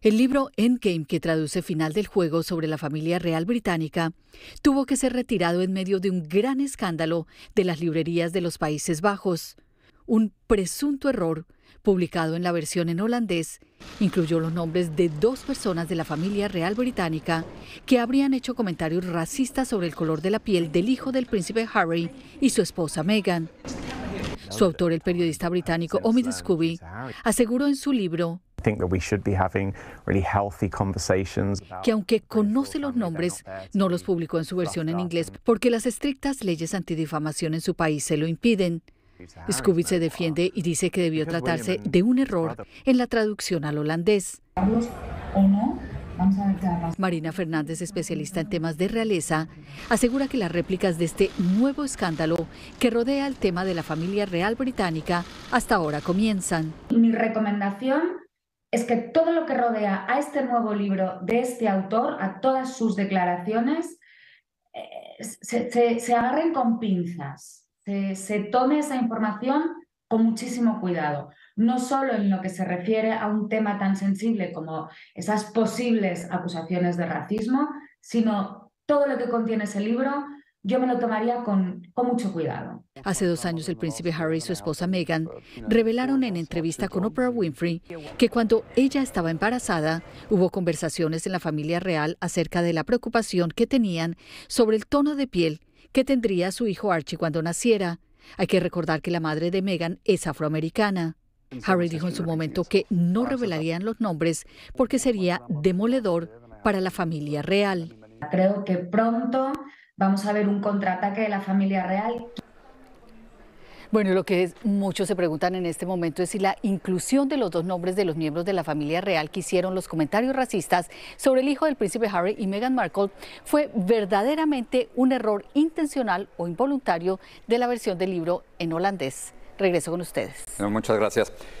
El libro Endgame, que traduce Final del Juego, sobre la familia real británica, tuvo que ser retirado en medio de un gran escándalo de las librerías de los Países Bajos. Un presunto error, publicado en la versión en holandés, incluyó los nombres de dos personas de la familia real británica que habrían hecho comentarios racistas sobre el color de la piel del hijo del príncipe Harry y su esposa Meghan. Su autor, el periodista británico Omid Scobie, aseguró en su libro que aunque conoce los nombres, no los publicó en su versión en inglés porque las estrictas leyes antidifamación en su país se lo impiden. Scobie se defiende y dice que debió tratarse de un error en la traducción al holandés. Marina Fernández, especialista en temas de realeza, asegura que las réplicas de este nuevo escándalo que rodea el tema de la familia real británica hasta ahora comienzan. Mi recomendación es que todo lo que rodea a este nuevo libro de este autor, a todas sus declaraciones, se agarren con pinzas, se tome esa información con muchísimo cuidado, no solo en lo que se refiere a un tema tan sensible como esas posibles acusaciones de racismo, sino todo lo que contiene ese libro. Yo me lo tomaría con mucho cuidado. Hace 2 años, el príncipe Harry y su esposa Meghan revelaron en entrevista con Oprah Winfrey que cuando ella estaba embarazada, hubo conversaciones en la familia real acerca de la preocupación que tenían sobre el tono de piel que tendría su hijo Archie cuando naciera. Hay que recordar que la madre de Meghan es afroamericana. Harry dijo en su momento que no revelarían los nombres porque sería demoledor para la familia real. Creo que pronto vamos a ver un contraataque de la familia real. Bueno, lo que muchos se preguntan en este momento es si la inclusión de los dos nombres de los miembros de la familia real que hicieron los comentarios racistas sobre el hijo del príncipe Harry y Meghan Markle fue verdaderamente un error intencional o involuntario de la versión del libro en holandés. Regreso con ustedes. Bueno, muchas gracias.